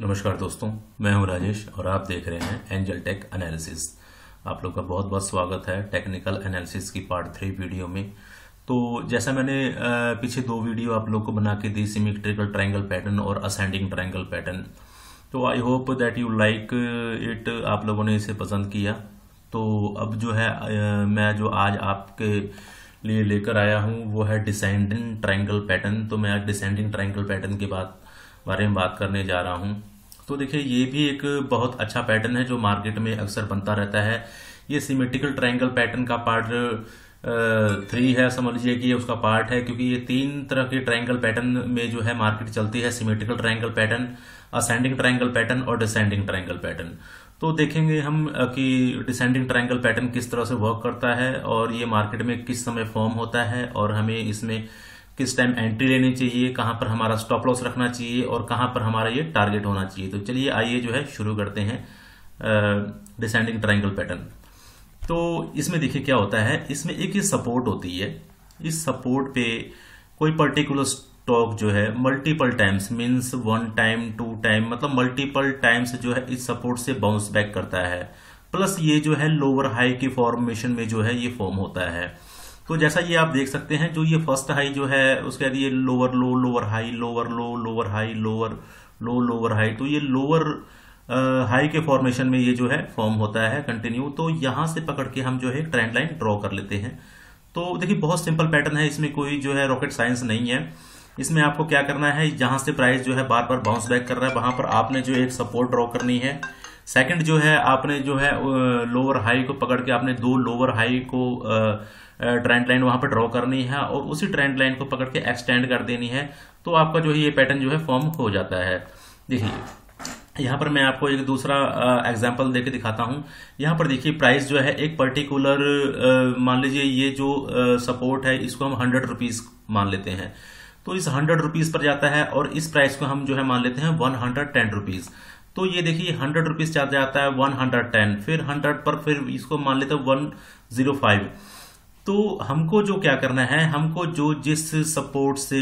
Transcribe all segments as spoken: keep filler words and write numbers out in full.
नमस्कार दोस्तों, मैं हूं राजेश और आप देख रहे हैं एंजल टेक एनालिसिस। आप लोग का बहुत बहुत स्वागत है टेक्निकल एनालिसिस की पार्ट थ्री वीडियो में। तो जैसा मैंने पीछे दो वीडियो आप लोग को बना के दी, सिमेट्रिकल ट्रायंगल पैटर्न और असेंडिंग ट्रायंगल पैटर्न, तो I hope that you like it, आप लोगों ने इसे पसंद किया। तो अब जो है मैं जो आज आपके लिए लेकर आया हूँ वो है डिसेंडिंग ट्रायंगल पैटर्न। तो मैं आज डिसेंडिंग ट्रायंगल पैटर्न के बाद बारे में बात करने जा रहा हूँ। तो देखिए, ये भी एक बहुत अच्छा पैटर्न है जो मार्केट में अक्सर बनता रहता है। ये सिमेट्रिकल ट्रायंगल पैटर्न का पार्ट थ्री है, समझ लीजिए कि ये उसका पार्ट है, क्योंकि ये तीन तरह के ट्रायंगल पैटर्न में जो है मार्केट चलती है, symmetrical triangle pattern, ascending triangle pattern और डिसेंडिंग ट्रायंगल पैटर्न। तो देखेंगे हम कि डिसेंडिंग ट्रायंगल पैटर्न किस तरह से वर्क करता है और ये मार्केट में किस समय फॉर्म होता है और हमें इसमें किस टाइम एंट्री लेनी चाहिए, कहां पर हमारा स्टॉप लॉस रखना चाहिए और कहां पर हमारा ये टारगेट होना चाहिए। तो चलिए आइए जो है शुरू करते हैं डिसेंडिंग ट्रायंगल पैटर्न। तो इसमें देखिए क्या होता है, इसमें एक ही सपोर्ट होती है। इस सपोर्ट पे कोई पर्टिकुलर स्टॉक जो है multiple times, means one time, two time, मतलब मल्टीपल टाइम्स जो है इस सपोर्ट से बाउंस बैक करता है। प्लस ये जो है लोअर हाई की फॉर्मेशन में जो है ये फॉर्म होता है। तो जैसा ये आप देख सकते हैं, जो ये फर्स्ट हाई जो है उसके बाद ये lower low, lower high, lower low, lower high, lower low, lower high. तो ये लोअर हाई के फॉर्मेशन में ये जो है फॉर्म होता है कंटिन्यू। तो यहां से पकड़ के हम जो है ट्रेंड लाइन ड्रॉ कर लेते हैं। तो देखिए, बहुत सिंपल पैटर्न है, इसमें कोई जो है रॉकेट साइंस नहीं है। इसमें आपको क्या करना है, जहां से प्राइस जो है बार बार बाउंस बैक कर रहा है वहां पर आपने जो एक सपोर्ट ड्रॉ करनी है। सेकंड जो है आपने जो है लोअर हाई को पकड़ के आपने दो लोअर हाई को ट्रेंड लाइन वहां पर ड्रॉ करनी है और उसी ट्रेंड लाइन को पकड़ के एक्सटेंड कर देनी है। तो आपका जो है ये पैटर्न जो है फॉर्म हो जाता है। देखिए, यहाँ पर मैं आपको एक दूसरा एग्जाम्पल देके दिखाता हूँ। यहाँ पर देखिए, प्राइस जो है एक पर्टिकुलर, मान लीजिए ये जो सपोर्ट है इसको हम हंड्रेड रुपीज मान लेते हैं, तो इस हंड्रेड रुपीज पर जाता है और इस प्राइस को हम जो है मान लेते हैं वन हंड्रेड टेन रुपीज। तो ये देखिए, हंड्रेड रुपीज चाहते जाता है वन हंड्रेड टेन, फिर हंड्रेड पर फिर इसको मान लेते हैं वन जीरो फाइव। तो हमको जो क्या करना है, हमको जो जिस सपोर्ट से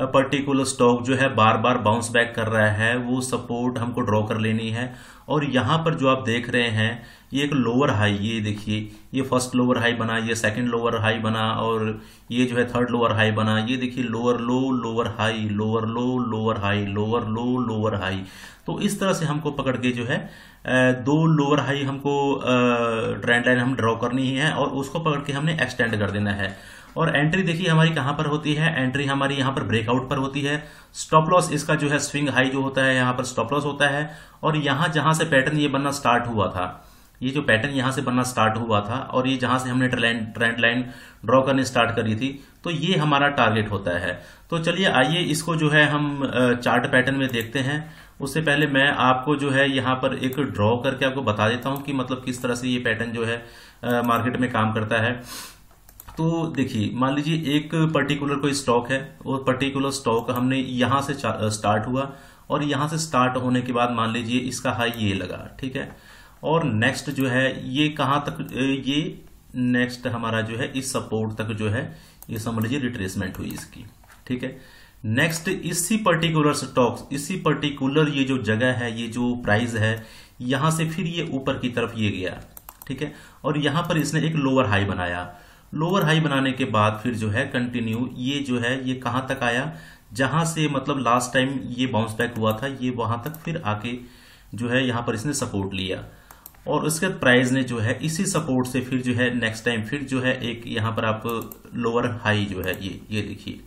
पर्टिकुलर स्टॉक जो है बार बार बाउंस बैक कर रहा है वो सपोर्ट हमको ड्रॉ कर लेनी है। और यहाँ पर जो आप देख रहे हैं ये एक लोअर हाई, ये देखिए ये फर्स्ट लोअर हाई बना, ये सेकंड लोअर हाई बना और ये जो है थर्ड लोअर हाई बना। ये देखिए, lower low, lower high, lower low, lower high, lower low, lower high. तो इस तरह से हमको पकड़ के जो है दो लोअर हाई हमको ट्रेंड लाइन हम ड्रॉ करनी है और उसको पकड़ के हमने एक्सटेंड कर देना है। और एंट्री देखिए हमारी कहाँ पर होती है, एंट्री हमारी यहाँ पर ब्रेकआउट पर होती है। स्टॉप लॉस इसका जो है स्विंग हाई जो होता है यहाँ पर स्टॉप लॉस होता है। और यहाँ जहां से पैटर्न ये बनना स्टार्ट हुआ था, ये जो पैटर्न यहाँ से बनना स्टार्ट हुआ था और ये जहां से हमने ट्रेंड लाइन ड्रॉ करने स्टार्ट करी थी, तो ये हमारा टारगेट होता है। तो चलिए आइए इसको जो है हम चार्ट पैटर्न में देखते हैं। उससे पहले मैं आपको जो है यहाँ पर एक ड्रॉ करके आपको बता देता हूँ कि मतलब किस तरह से ये पैटर्न जो है मार्केट में काम करता है। तो देखिए, मान लीजिए एक पर्टिकुलर कोई स्टॉक है और पर्टिकुलर स्टॉक हमने यहाँ से स्टार्ट हुआ और यहाँ से स्टार्ट होने के बाद मान लीजिए इसका हाई ये लगा, ठीक है। और नेक्स्ट जो है ये कहाँ तक, ये नेक्स्ट हमारा जो है इस सपोर्ट तक जो है ये समझ लीजिए रिट्रेसमेंट हुई इसकी, ठीक है। नेक्स्ट इसी पर्टिकुलर स्टॉक, इसी पर्टिकुलर ये जो जगह है, ये जो प्राइस है, यहाँ से फिर ये ऊपर की तरफ ये गया, ठीक है। और यहाँ पर इसने एक लोअर हाई बनाया। लोअर हाई बनाने के बाद फिर जो है कंटिन्यू ये जो है ये कहां तक आया, जहां से मतलब लास्ट टाइम ये बाउंस बैक हुआ था, ये वहां तक फिर आके जो है यहां पर इसने सपोर्ट लिया। और उसके प्राइस ने जो है इसी सपोर्ट से फिर जो है नेक्स्ट टाइम फिर जो है एक यहां पर आप लोअर हाई जो है ये ये देखिए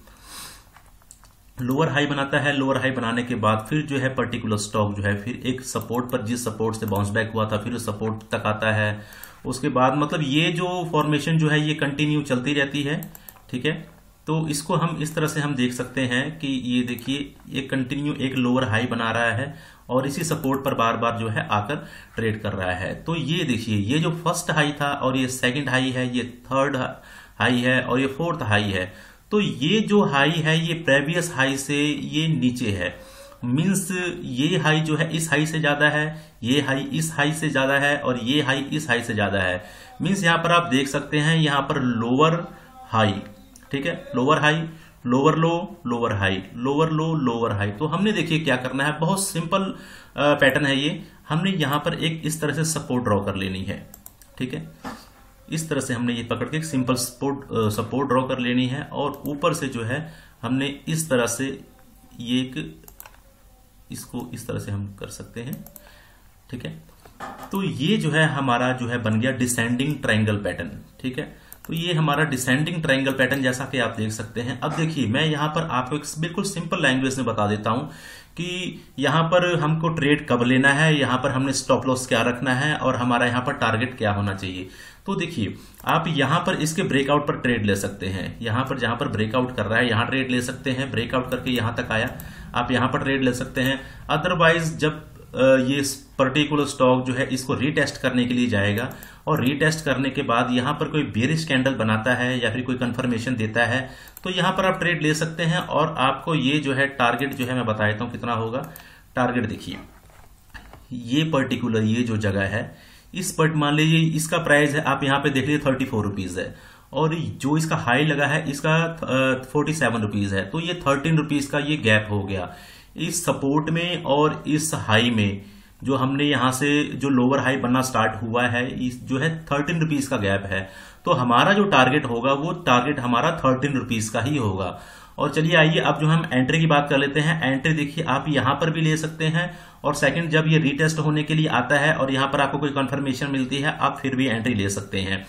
लोअर हाई बनाता है। लोअर हाई बनाने के बाद फिर जो है पर्टिकुलर स्टॉक जो है फिर एक सपोर्ट पर, जिस सपोर्ट से बाउंस बैक हुआ था, फिर उस सपोर्ट तक आता है। उसके बाद मतलब ये जो फॉर्मेशन जो है ये कंटिन्यू चलती रहती है, ठीक है। तो इसको हम इस तरह से हम देख सकते हैं कि ये देखिए ये कंटिन्यू एक लोअर हाई बना रहा है और इसी सपोर्ट पर बार बार जो है आकर ट्रेड कर रहा है। तो ये देखिए, ये जो फर्स्ट हाई था और ये सेकंड हाई है, ये थर्ड हाई है और ये फोर्थ हाई है। तो ये जो हाई है ये प्रीवियस हाई से ये नीचे है, मीन्स ये हाई जो है इस हाई से ज्यादा है, ये हाई इस हाई से ज्यादा है और ये हाई इस हाई से ज्यादा है। मीन्स यहाँ पर आप देख सकते हैं यहाँ पर लोअर हाई, ठीक है, lower high, lower low lower high, lower low lower high. तो हमने देखिए क्या करना है, बहुत सिंपल पैटर्न है ये। हमने यहां पर एक इस तरह से सपोर्ट ड्रॉ कर लेनी है, ठीक है। इस तरह से हमने ये पकड़ के एक सिंपल सपोर्ट सपोर्ट ड्रॉ कर लेनी है और ऊपर से जो है हमने इस तरह से ये एक इसको इस तरह से हम कर सकते हैं, ठीक है। तो ये जो है हमारा जो है बन गया डिसेंडिंग ट्रायंगल पैटर्न, ठीक है। तो ये हमारा डिसेंडिंग ट्रायंगल पैटर्न जैसा कि आप देख सकते हैं। अब देखिए मैं यहाँ पर आपको एक बिल्कुल सिंपल लैंग्वेज में बता देता हूं कि यहाँ पर हमको ट्रेड कब लेना है, यहाँ पर हमने स्टॉप लॉस क्या रखना है और हमारा यहाँ पर टारगेट क्या होना चाहिए। तो देखिए आप यहाँ पर इसके ब्रेकआउट पर ट्रेड ले सकते हैं, यहाँ पर जहां पर ब्रेकआउट कर रहा है यहाँ ट्रेड ले सकते हैं, ब्रेकआउट करके यहाँ तक आया आप यहाँ पर ट्रेड ले सकते हैं। अदरवाइज जब ये पर्टिकुलर स्टॉक जो है इसको रीटेस्ट करने के लिए जाएगा और रीटेस्ट करने के बाद यहाँ पर कोई बेरिश कैंडल बनाता है या फिर कोई कंफर्मेशन देता है तो यहाँ पर आप ट्रेड ले सकते हैं। और आपको ये जो है टारगेट जो है मैं बता देता हूँ कितना होगा। टारगेट देखिए ये पर्टिकुलर ये जो जगह है इस पर मान लीजिए इसका प्राइस है, आप यहाँ पे देख लीजिए थर्टी फोर रुपीज है और जो इसका हाई लगा है इसका फोर्टी सेवन रुपीज है। तो ये थर्टीन रुपीज का ये गैप हो गया इस सपोर्ट में और इस हाई में जो हमने यहां से जो लोअर हाई बनना स्टार्ट हुआ है इस जो है थर्टीन रुपीज का गैप है। तो हमारा जो टारगेट होगा वो टारगेट हमारा थर्टीन रुपीज का ही होगा। और चलिए आइए अब जो हम एंट्री की बात कर लेते हैं। एंट्री देखिए आप यहां पर भी ले सकते हैं और सेकंड जब ये रीटेस्ट होने के लिए आता है और यहां पर आपको कोई कंफर्मेशन मिलती है आप फिर भी एंट्री ले सकते हैं।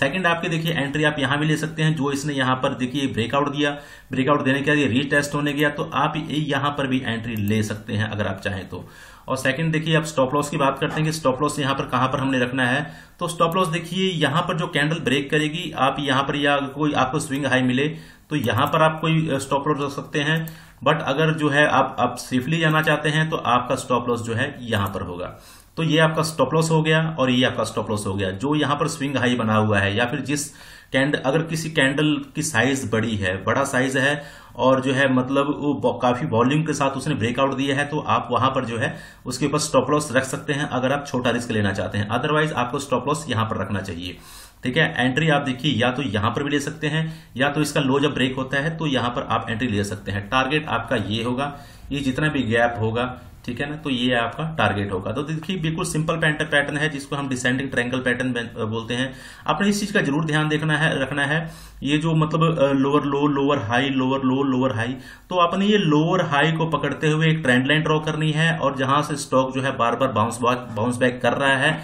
सेकंड आपके देखिए एंट्री आप यहां भी ले सकते हैं, जो इसने यहां पर देखिए ब्रेकआउट दिया, ब्रेकआउट देने के बाद रीटेस्ट होने गया तो आप यहां पर भी एंट्री ले सकते हैं अगर आप चाहें तो। और सेकंड देखिए आप स्टॉप लॉस की बात करते हैं कि स्टॉप लॉस यहां पर कहां पर हमने रखना है। तो स्टॉप लॉस देखिए यहां पर जो कैंडल ब्रेक करेगी आप यहां पर या कोई आपको स्विंग हाई मिले तो यहां पर आप कोई स्टॉप लॉस रख सकते हैं। बट अगर जो है आप आप सेफली जाना चाहते हैं तो आपका स्टॉप लॉस जो है यहां पर होगा। तो ये आपका स्टॉप लॉस हो गया और ये आपका स्टॉप लॉस हो गया। जो यहाँ पर स्विंग हाई बना हुआ है या फिर जिस कैंडल अगर किसी कैंडल की साइज बड़ी है, बड़ा साइज है और जो है मतलब वो काफी वॉल्यूम के साथ उसने ब्रेकआउट दिया है तो आप वहां पर जो है उसके ऊपर स्टॉप लॉस रख सकते हैं अगर आप छोटा रिस्क लेना चाहते हैं। अदरवाइज आपको स्टॉप लॉस यहां पर रखना चाहिए, ठीक है। एंट्री आप देखिए या तो यहां पर भी ले सकते हैं या तो इसका लो जब ब्रेक होता है तो यहां पर आप एंट्री ले सकते हैं। टारगेट आपका ये होगा, ये जितना भी गैप होगा, ठीक है ना, तो ये आपका टारगेट होगा। तो देखिए बिल्कुल सिंपल पैटर्न है जिसको हम डिसेंडिंग ट्रायंगल पैटर्न बोलते हैं। आपने इस चीज का जरूर ध्यान देखना है रखना है ये जो मतलब lower low lower high lower low lower high, तो आपने ये लोअर हाई को पकड़ते हुए एक ट्रेंड लाइन ड्रॉ करनी है और जहां से स्टॉक जो है बार बार बाउंस बाउंस बैक कर रहा है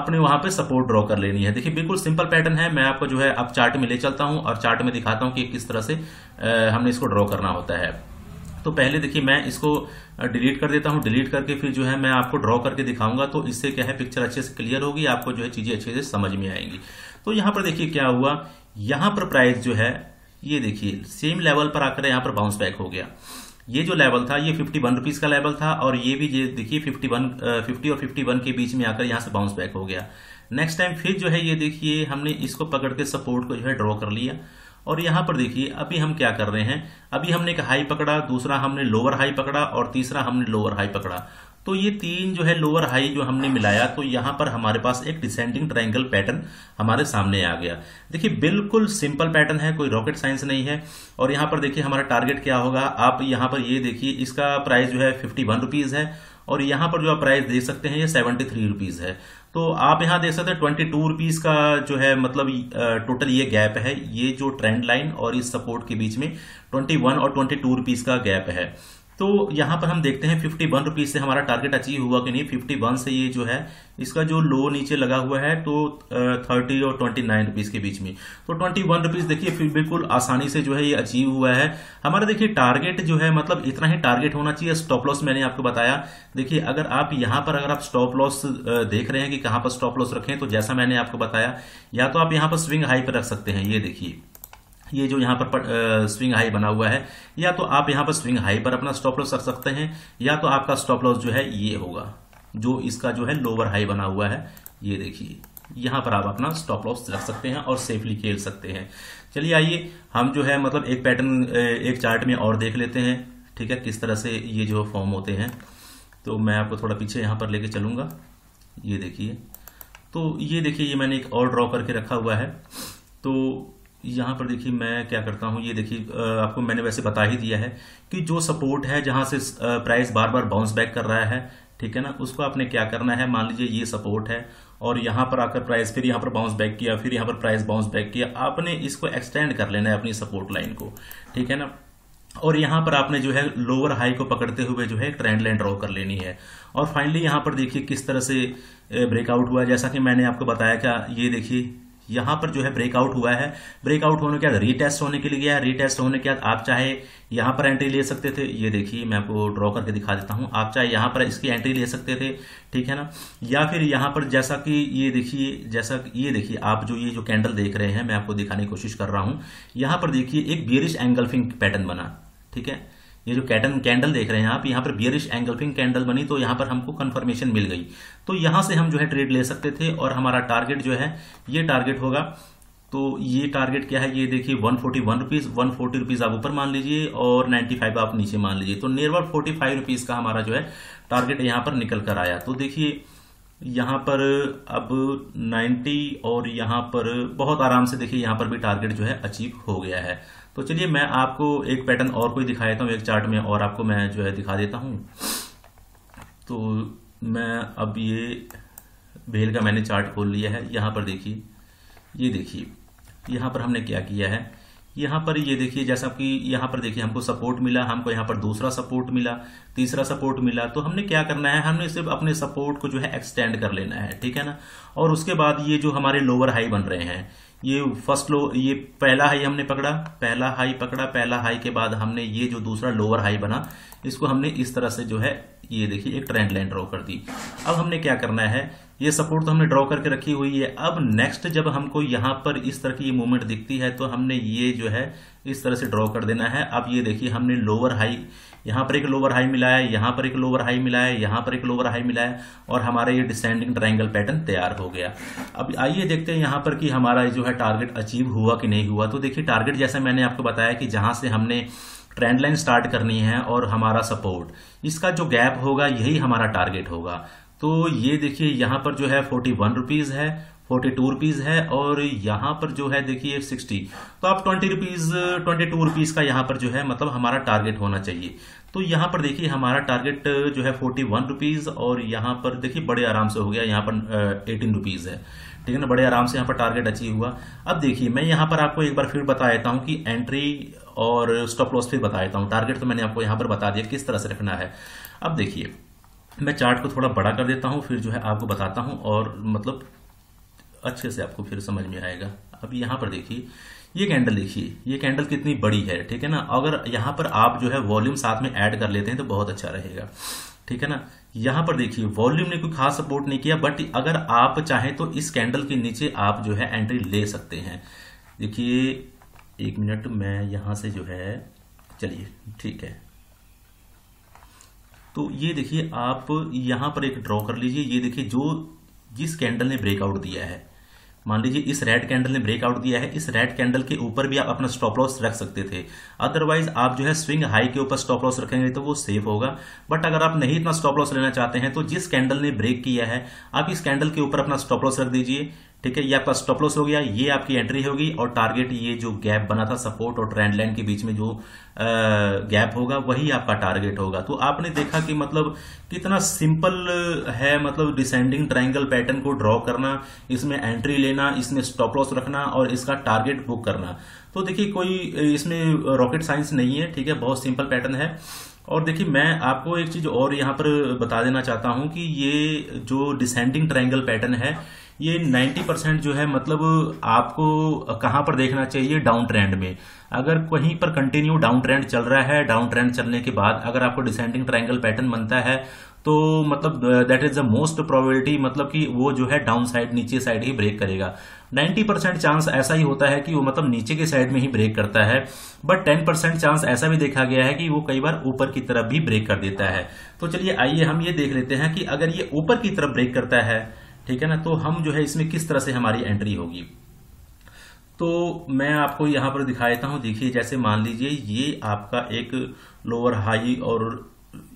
आपने वहां पे सपोर्ट ड्रॉ कर लेनी है। देखिए बिल्कुल सिंपल पैटर्न है। मैं आपको जो है अब चार्ट में ले चलता हूं और चार्ट में दिखाता हूं कि किस तरह से हमने इसको ड्रॉ करना होता है। तो पहले देखिए मैं इसको डिलीट कर देता हूं, डिलीट करके फिर जो है मैं आपको ड्रॉ करके दिखाऊंगा। तो इससे क्या है पिक्चर अच्छे से क्लियर होगी, आपको जो है चीजें अच्छे से समझ में आएंगी। तो यहां पर देखिए क्या हुआ, यहां पर प्राइस जो है ये देखिए सेम लेवल पर आकर यहां पर बाउंस बैक हो गया। ये जो लेवल था ये फिफ्टी वन रुपीज का लेवल था और ये भी ये देखिए फिफ्टी वन फिफ्टी और फिफ्टी वन के बीच में आकर यहां से बाउंस बैक हो गया। नेक्स्ट टाइम फिर जो है ये देखिए हमने इसको पकड़ के सपोर्ट को जो है ड्रॉ कर लिया और यहां पर देखिए अभी हम क्या कर रहे हैं, अभी हमने एक हाई पकड़ा, दूसरा हमने लोअर हाई पकड़ा और तीसरा हमने लोअर हाई पकड़ा। तो ये तीन जो है लोअर हाई जो हमने मिलाया तो यहां पर हमारे पास एक डिसेंडिंग ट्रायंगल पैटर्न हमारे सामने आ गया। देखिए बिल्कुल सिंपल पैटर्न है, कोई रॉकेट साइंस नहीं है। और यहां पर देखिए हमारा टारगेट क्या होगा, आप यहां पर ये देखिए इसका प्राइस जो है फिफ्टी वन रुपीज है और यहां पर जो आप प्राइस देख सकते हैं ये सेवेंटी थ्री रुपीज है। तो आप यहां देख सकते हैं ट्वेंटी टू रुपीज का जो है मतलब टोटल ये गैप है, ये जो ट्रेंड लाइन और इस सपोर्ट के बीच में ट्वेंटी वन और ट्वेंटी टू रुपीज का गैप है। तो यहां पर हम देखते हैं फिफ्टी वन रुपीज से हमारा टारगेट अचीव हुआ कि नहीं। फिफ्टी वन से ये जो है इसका जो लो नीचे लगा हुआ है तो थर्टी और ट्वेंटी नाइन रुपीज के बीच में, तो ट्वेंटी वन रुपीज देखिए फिर बिल्कुल आसानी से जो है ये अचीव हुआ है हमारा। देखिए टारगेट जो है मतलब इतना ही टारगेट होना चाहिए। स्टॉप लॉस मैंने आपको बताया, देखिए अगर आप यहां पर अगर आप स्टॉप लॉस देख रहे हैं कि कहां पर स्टॉप लॉस रखें तो जैसा मैंने आपको बताया या तो आप यहां पर स्विंग हाई पर रख सकते हैं, ये देखिए ये जो यहाँ पर, पर आ, स्विंग हाई बना हुआ है, या तो आप यहाँ पर स्विंग हाई पर अपना स्टॉप लॉस रख सकते हैं या तो आपका स्टॉप लॉस जो है ये होगा जो इसका जो है लोअर हाई बना हुआ है, ये देखिए यहाँ पर आप अपना स्टॉप लॉस रख सकते हैं और सेफली खेल सकते हैं। चलिए आइए हम जो है मतलब एक पैटर्न एक चार्ट में और देख लेते हैं, ठीक है, किस तरह से ये जो फॉर्म होते हैं। तो मैं आपको थोड़ा पीछे यहाँ पर लेके चलूंगा, ये देखिए। तो ये देखिए ये मैंने एक और ड्रॉ करके रखा हुआ है। तो यहाँ पर देखिए मैं क्या करता हूँ, ये देखिए आपको मैंने वैसे बता ही दिया है कि जो सपोर्ट है जहाँ से प्राइस बार बार बाउंस बैक कर रहा है, ठीक है ना, उसको आपने क्या करना है, मान लीजिए ये सपोर्ट है और यहाँ पर आकर प्राइस फिर यहाँ पर बाउंस बैक किया, फिर यहाँ पर प्राइस बाउंस बैक किया, आपने इसको एक्सटेंड कर लेना है अपनी सपोर्ट लाइन को, ठीक है ना, और यहाँ पर आपने जो है लोअर हाई को पकड़ते हुए जो है ट्रेंड लाइन ड्रॉ कर लेनी है। और फाइनली यहाँ पर देखिए किस तरह से ब्रेकआउट हुआ, जैसा कि मैंने आपको बताया था, ये देखिए यहाँ पर जो है ब्रेकआउट हुआ है, ब्रेकआउट होने के बाद रीटेस्ट होने के लिए गया, रीटेस्ट होने के बाद आप चाहे यहाँ पर एंट्री ले सकते थे, ये देखिए मैं आपको ड्रॉ करके दिखा देता हूँ, आप चाहे यहाँ पर इसकी एंट्री ले सकते थे, ठीक है ना, या फिर यहाँ पर जैसा कि ये देखिए, जैसा ये देखिए आप जो ये जो कैंडल देख रहे हैं, मैं आपको दिखाने की कोशिश कर रहा हूँ, यहाँ पर देखिए एक बेयरिश एंगल्फिंग पैटर्न बना, ठीक है, ये जो कैटन कैंडल देख रहे हैं आप, यहाँ पर बियरिश एंगल्फिंग कैंडल बनी, तो यहाँ पर हमको कंफर्मेशन मिल गई, तो यहाँ से हम जो है ट्रेड ले सकते थे। और हमारा टारगेट जो है ये टारगेट होगा, तो ये टारगेट क्या है, ये देखिए one forty one rupees, one forty rupees आप ऊपर मान लीजिए और नाइन्टी फाइव आप नीचे मान लीजिए, तो नियर फोर्टी फाइव रुपीज का हमारा जो है टारगेट यहाँ पर निकल कर आया। तो देखिए यहाँ पर अब नाइन्टी और यहाँ पर बहुत आराम से देखिए यहाँ पर भी टारगेट जो है अचीव हो गया है। तो चलिए मैं आपको एक पैटर्न और कोई दिखा देता हूँ, एक चार्ट में और आपको मैं जो है दिखा देता हूँ। तो मैं अब ये भेल का मैंने चार्ट खोल लिया है, यहाँ पर देखिए, ये देखिए यहाँ पर हमने क्या किया है, यहाँ पर ये देखिए जैसा कि यहाँ पर देखिए हमको सपोर्ट मिला, हमको यहाँ पर दूसरा सपोर्ट मिला, तीसरा सपोर्ट मिला, तो हमने क्या करना है, हमने सिर्फ अपने सपोर्ट को जो है एक्सटेंड कर लेना है, ठीक है ना। और उसके बाद ये जो हमारे लोअर हाई बन रहे हैं, ये फर्स्ट लो, ये पहला हाई हमने पकड़ा, पहला हाई पकड़ा, पहला हाई के बाद हमने ये जो दूसरा लोअर हाई बना, इसको हमने इस तरह से जो है ये देखिए एक ट्रेंड लाइन ड्रॉ कर दी। अब हमने क्या करना है, ये सपोर्ट तो हमने ड्रॉ करके रखी हुई है, अब नेक्स्ट जब हमको यहाँ पर इस तरह की ये मूवमेंट दिखती है तो हमने ये जो है इस तरह से ड्रॉ कर देना है। अब ये देखिए हमने लोअर हाई, यहाँ पर एक लोअर हाई मिलाया, यहाँ पर एक लोअर हाई मिलाया, यहाँ पर एक लोअर हाई मिलाया और हमारा ये डिसेंडिंग ट्रायंगल पैटर्न तैयार हो गया। अब आइए देखते हैं यहाँ पर कि हमारा जो है टारगेट अचीव हुआ कि नहीं हुआ। तो देखिए टारगेट जैसा मैंने आपको बताया कि जहाँ से हमने ट्रेंड लाइन स्टार्ट करनी है और हमारा सपोर्ट, इसका जो गैप होगा यही हमारा टारगेट होगा। तो ये देखिए यहाँ पर जो है फोर्टी वन रुपीज है, फोर्टी टू रुपीज है और यहाँ पर जो है देखिए सिक्सटी, तो आप twenty rupees twenty two rupees का यहाँ पर जो है मतलब हमारा टारगेट होना चाहिए। तो यहाँ पर देखिए हमारा टारगेट जो है फोर्टी वन रुपीज और यहाँ पर देखिए बड़े आराम से हो गया, यहाँ पर एटीन रुपीज है, ठीक है ना, बड़े आराम से यहाँ पर टारगेट अचीव हुआ। अब देखिए मैं यहाँ पर आपको एक बार फिर बता देता हूँ कि एंट्री और स्टॉप लॉस फिर बता देता हूँ, टारगेट तो मैंने आपको यहाँ पर बता दिया किस तरह से रखना है। अब देखिए मैं चार्ट को थोड़ा बड़ा कर देता हूँ, फिर जो है आपको बताता हूँ और मतलब अच्छे से आपको फिर समझ में आएगा। अब यहाँ पर देखिए ये कैंडल देखिए, ये कैंडल कितनी बड़ी है, ठीक है ना, अगर यहाँ पर आप जो है वॉल्यूम साथ में ऐड कर लेते हैं तो बहुत अच्छा रहेगा, ठीक है ना। यहाँ पर देखिए वॉल्यूम ने कोई खास सपोर्ट नहीं किया, बट अगर आप चाहें तो इस कैंडल के नीचे आप जो है एंट्री ले सकते हैं। देखिए एक मिनट मैं यहाँ से जो है, चलिए ठीक है, तो ये देखिए आप यहाँ पर एक ड्रॉ कर लीजिए, ये देखिए जो जिस कैंडल ने ब्रेकआउट दिया है, मान लीजिए इस रेड कैंडल ने ब्रेकआउट दिया है, इस रेड कैंडल के ऊपर भी आप अपना स्टॉप लॉस रख सकते थे, अदरवाइज आप जो है स्विंग हाई के ऊपर स्टॉप लॉस रखेंगे तो वो सेफ होगा। बट अगर आप नहीं इतना स्टॉप लॉस लेना चाहते हैं तो जिस कैंडल ने ब्रेक किया है आप इस कैंडल के ऊपर अपना स्टॉप लॉस रख दीजिए, ठीक है, ये आपका स्टॉप लॉस हो गया, ये आपकी एंट्री होगी और टारगेट ये जो गैप बना था सपोर्ट और ट्रेंड लाइन के बीच में जो गैप होगा वही आपका टारगेट होगा। तो आपने देखा कि मतलब कितना सिंपल है, मतलब डिसेंडिंग ट्रायंगल पैटर्न को ड्रॉ करना, इसमें एंट्री लेना, इसमें स्टॉप लॉस रखना और इसका टारगेट बुक करना। तो देखिए कोई इसमें रॉकेट साइंस नहीं है, ठीक है, बहुत सिंपल पैटर्न है। और देखिए मैं आपको एक चीज और यहाँ पर बता देना चाहता हूँ कि ये जो डिसेंडिंग ट्रायंगल पैटर्न है ये नब्बे परसेंट जो है मतलब आपको कहाँ पर देखना चाहिए, डाउन ट्रेंड में। अगर कहीं पर कंटिन्यू डाउन ट्रेंड चल रहा है, डाउन ट्रेंड चलने के बाद अगर आपको डिसेंडिंग ट्रायंगल पैटर्न बनता है तो मतलब that is the most probability, मतलब कि वो जो है डाउन साइड नीचे साइड ही ब्रेक करेगा। नब्बे परसेंट चांस ऐसा ही होता है कि वो मतलब नीचे के साइड में ही ब्रेक करता है, बट दस परसेंट चांस ऐसा भी देखा गया है कि वो कई बार ऊपर की तरफ भी ब्रेक कर देता है। तो चलिए आइए हम ये देख लेते हैं कि अगर ये ऊपर की तरफ ब्रेक करता है, ठीक है ना, तो हम जो है इसमें किस तरह से हमारी एंट्री होगी। तो मैं आपको यहाँ पर दिखा देता हूँ, देखिए जैसे मान लीजिए ये आपका एक लोअर हाई और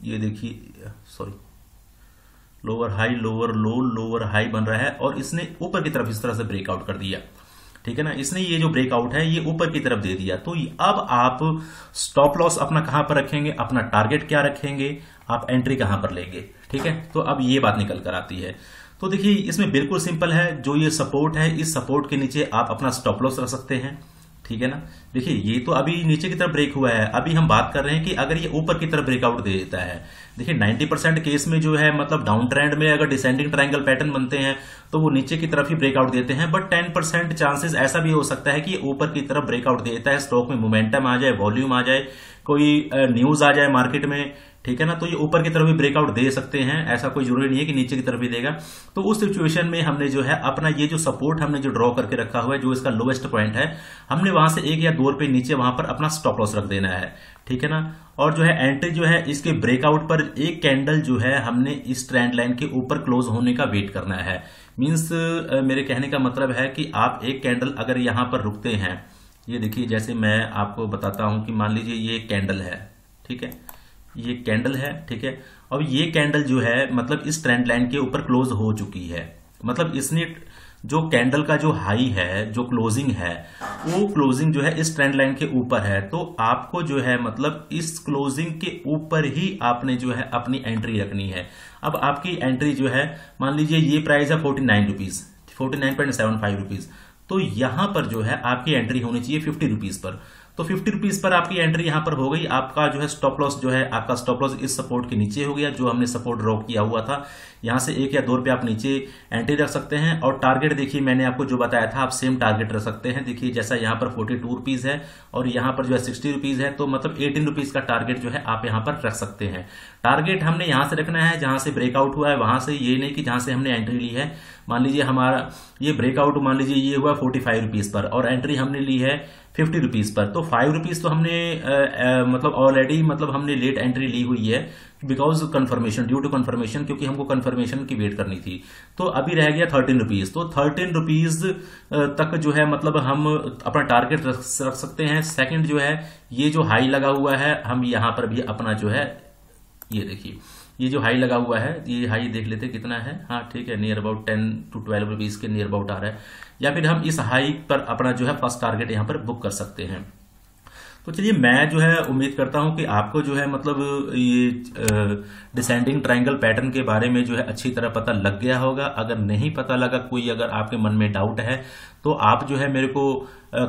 ये देखिए sorry lower high, lower low, lower high बन रहा है और इसने ऊपर की तरफ इस तरह से ब्रेकआउट कर दिया, ठीक है ना, इसने ये जो ब्रेकआउट है ये ऊपर की तरफ दे दिया। तो अब आप स्टॉप लॉस अपना कहां पर रखेंगे, अपना टारगेट क्या रखेंगे, आप एंट्री कहां पर लेंगे। ठीक है, तो अब ये बात निकल कर आती है। तो देखिए इसमें बिल्कुल सिंपल है, जो ये सपोर्ट है इस सपोर्ट के नीचे आप अपना स्टॉप लॉस रख सकते हैं। ठीक है ना, देखिए ये तो अभी नीचे की तरफ ब्रेक हुआ है, अभी हम बात कर रहे हैं कि अगर ये ऊपर की तरफ ब्रेकआउट दे देता है, देखिए नब्बे परसेंट केस में जो है मतलब डाउन ट्रेंड में अगर डिसेंडिंग ट्रायंगल पैटर्न बनते हैं तो वो नीचे की तरफ ही ब्रेकआउट देते हैं, बट दस परसेंट चांसेस ऐसा भी हो सकता है कि ऊपर की तरफ ब्रेकआउट देता है, स्टॉक में मोमेंटम आ जाए, वॉल्यूम आ जाए, कोई न्यूज आ जाए मार्केट में। ठीक है ना, तो ये ऊपर की तरफ भी ब्रेकआउट दे सकते हैं, ऐसा कोई जरूरी नहीं है कि नीचे की तरफ भी देगा। तो उस सिचुएशन में हमने जो है अपना ये जो सपोर्ट हमने जो ड्रॉ करके रखा हुआ है, जो इसका लोवेस्ट पॉइंट है, हमने वहां से एक या दो रुपए नीचे वहां पर अपना स्टॉप लॉस रख देना है। ठीक है ना, और जो है एंट्री जो है इसके ब्रेकआउट पर एक कैंडल जो है हमने इस ट्रेंड लाइन के ऊपर क्लोज होने का वेट करना है। मीन्स मेरे कहने का मतलब है कि आप एक कैंडल अगर यहां पर रुकते हैं, ये देखिए जैसे मैं आपको बताता हूं कि मान लीजिए ये कैंडल है, ठीक है ये कैंडल है, ठीक है, और ये कैंडल जो है मतलब इस ट्रेंड लाइन के ऊपर क्लोज हो चुकी है, मतलब इसने जो कैंडल का जो हाई है, जो क्लोजिंग है, वो क्लोजिंग जो है इस ट्रेंड लाइन के ऊपर है। तो आपको जो है मतलब इस क्लोजिंग के ऊपर ही आपने जो है अपनी एंट्री रखनी है। अब आपकी एंट्री जो है मान लीजिए ये प्राइस है forty nine rupees forty nine point seven five rupees, तो यहां पर जो है आपकी एंट्री होनी चाहिए फिफ्टी रुपीज पर। तो फिफ्टी रुपीज पर आपकी एंट्री यहां पर हो गई, आपका जो है स्टॉप लॉस जो है आपका स्टॉप लॉस इस सपोर्ट के नीचे हो गया, जो हमने सपोर्ट ड्रॉ किया हुआ था, यहां से एक या दो रुपए आप नीचे एंट्री रख सकते हैं। और टारगेट देखिए मैंने आपको जो बताया था, आप सेम टारगेट रख सकते हैं। देखिए जैसा यहां पर फोर्टी टू रुपीज है और यहां पर जो है सिक्सटी रुपीज है, तो मतलब एटीन रुपीज का टारगेट जो है आप यहां पर रख सकते हैं। टारगेट हमने यहां से रखना है जहां से ब्रेकआउट हुआ है, वहां से, ये नहीं कि जहां से हमने एंट्री ली है। मान लीजिए हमारा ये ब्रेकआउट मान लीजिए ये हुआ फोर्टी फाइव रुपीज पर और एंट्री हमने ली है फिफ्टी रुपीज पर, तो फाइव रुपीज तो हमने आ, आ, मतलब ऑलरेडी मतलब हमने लेट एंट्री ली हुई है because confirmation, due to confirmation, क्योंकि हमको कन्फर्मेशन की वेट करनी थी। तो अभी रह गया थर्टीन रुपीज, तो थर्टीन रुपीज तक जो है मतलब हम अपना टारगेट रख सकते हैं। सेकेंड जो है ये जो हाई लगा हुआ है, हम यहां पर भी अपना जो है ये देखिए ये जो हाई लगा हुआ है, ये हाई देख लेते कितना है, हाँ ठीक है, near about ten to twelve rupees के नियर अबाउट आ रहा है, या फिर हम इस हाई पर अपना जो है फर्स्ट टारगेट यहाँ पर बुक कर सकते हैं। तो चलिए मैं जो है उम्मीद करता हूं कि आपको जो है मतलब ये डिसेंडिंग ट्रायंगल पैटर्न के बारे में जो है अच्छी तरह पता लग गया होगा। अगर नहीं पता लगा, कोई अगर आपके मन में डाउट है तो आप जो है मेरे को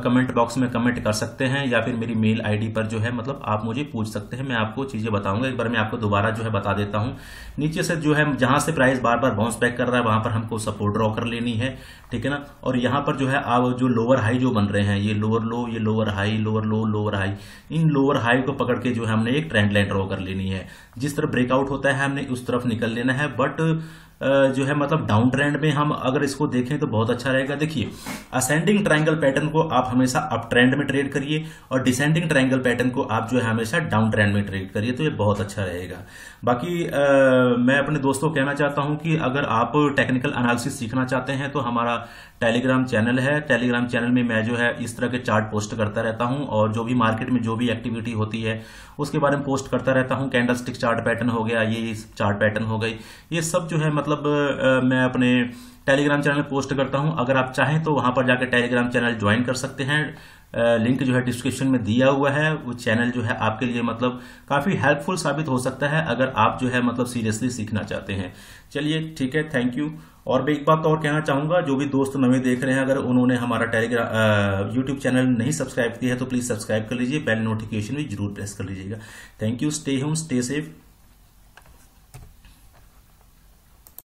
कमेंट बॉक्स में कमेंट कर सकते हैं, या फिर मेरी मेल आईडी पर जो है मतलब आप मुझे पूछ सकते हैं, मैं आपको चीजें बताऊंगा। एक बार मैं आपको दोबारा जो है बता देता हूं, नीचे से जो है जहां से प्राइस बार बार बाउंस बैक कर रहा है वहां पर हमको सपोर्ट ड्रॉ कर लेनी है। ठीक है ना, और यहां पर जो है आप जो लोअर हाई जो बन रहे हैं, ये लोअर लो, ये lower high, lower low, lower high, इन लोअर हाई को पकड़ के जो है हमने एक ट्रेंड लाइन ड्रॉ कर लेनी है। जिस तरफ ब्रेकआउट होता है हमने उस तरफ निकल लेना है। बट जो है मतलब डाउन ट्रेंड में हम अगर इसको देखें तो बहुत अच्छा रहेगा। देखिए असेंडिंग ट्रायंगल पैटर्न को आप हमेशा अप ट्रेंड में ट्रेड करिए और डिसेंडिंग ट्रायंगल पैटर्न को आप जो है हमेशा डाउन ट्रेंड में ट्रेड करिए, तो ये बहुत अच्छा रहेगा। बाकी आ, मैं अपने दोस्तों कहना चाहता हूं कि अगर आप टेक्निकल एनालिसिस सीखना चाहते हैं तो हमारा टेलीग्राम चैनल है। टेलीग्राम चैनल में मैं जो है इस तरह के चार्ट पोस्ट करता रहता हूं और जो भी मार्केट में जो भी एक्टिविटी होती है उसके बारे में पोस्ट करता रहता हूं। कैंडलस्टिक चार्ट पैटर्न हो गया, ये चार्ट पैटर्न हो गई, ये सब जो है मतलब आ, मैं अपने टेलीग्राम चैनल में पोस्ट करता हूं। अगर आप चाहें तो वहां पर जाकर टेलीग्राम चैनल ज्वाइन कर सकते हैं, लिंक जो है डिस्क्रिप्शन में दिया हुआ है। वो चैनल जो है आपके लिए मतलब काफी हेल्पफुल साबित हो सकता है अगर आप जो है मतलब सीरियसली सीखना चाहते हैं। चलिए ठीक है, थैंक यू। और मैं एक बात और कहना चाहूंगा, जो भी दोस्त नए देख रहे हैं अगर उन्होंने हमारा टेलीग्राम यूट्यूब चैनल नहीं सब्सक्राइब किया है तो प्लीज सब्सक्राइब कर लीजिए, बेल नोटिफिकेशन भी जरूर प्रेस कर लीजिएगा। Thank you, stay home, stay safe.